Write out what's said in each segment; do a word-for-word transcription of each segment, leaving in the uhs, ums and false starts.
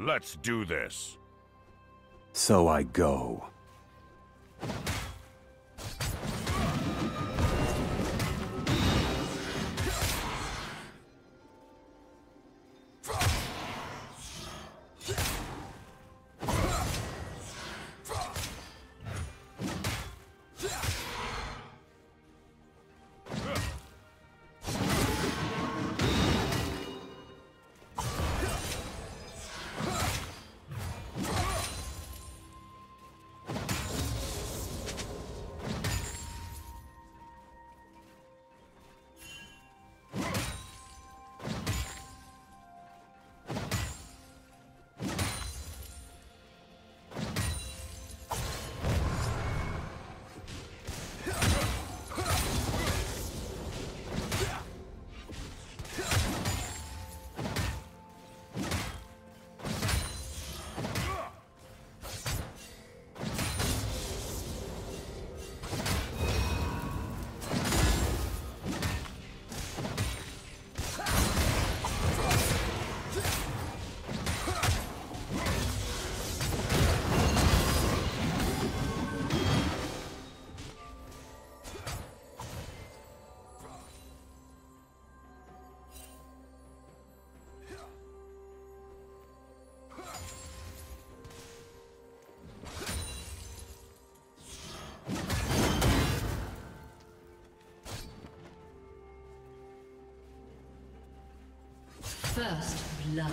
Let's do this. So I go. First blood.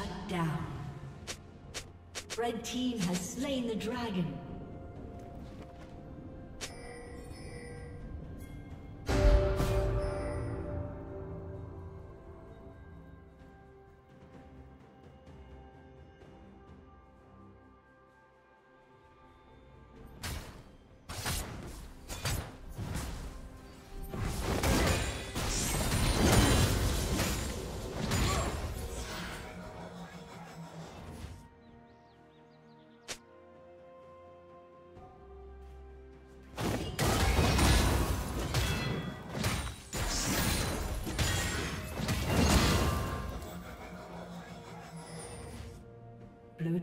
Shut down. Red team has slain the dragon. Blue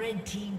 Red team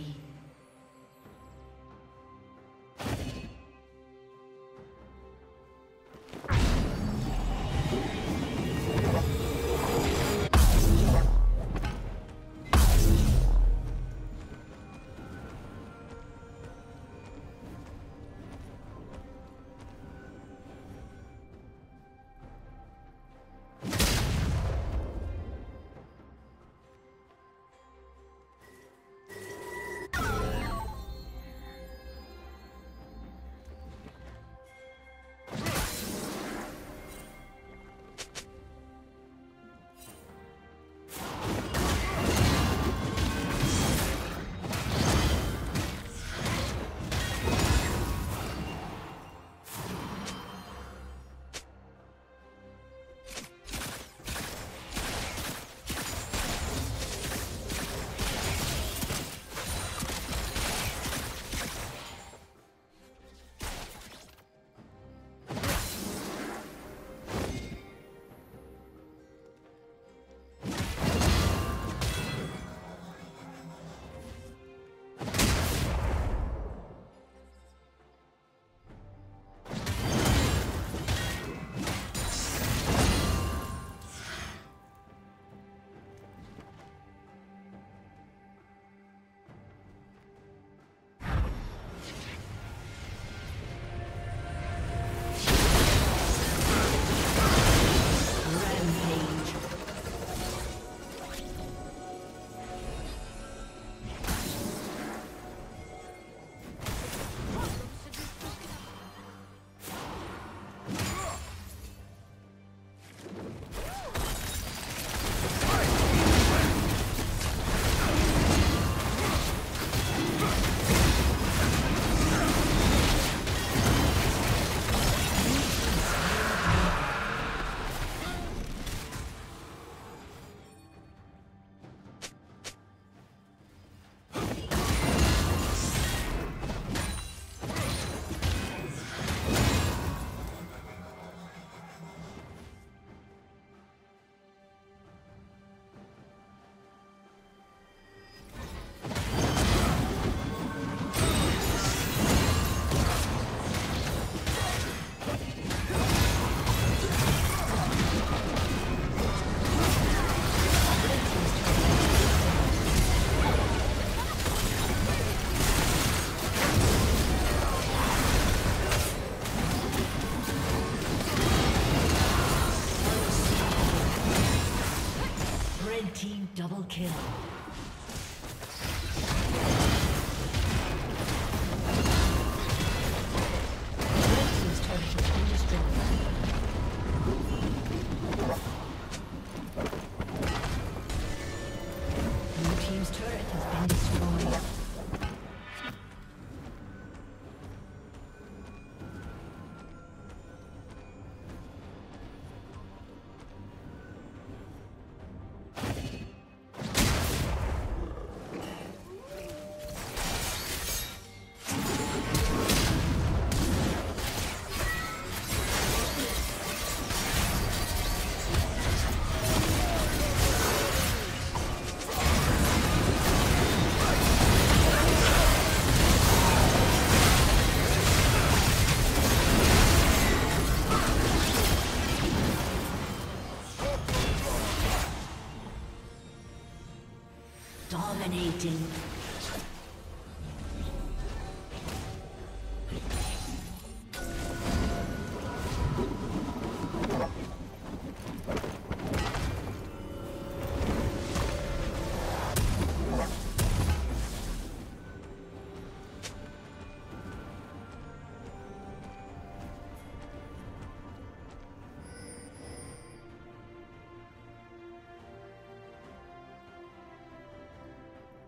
Dominating.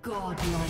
Godlike.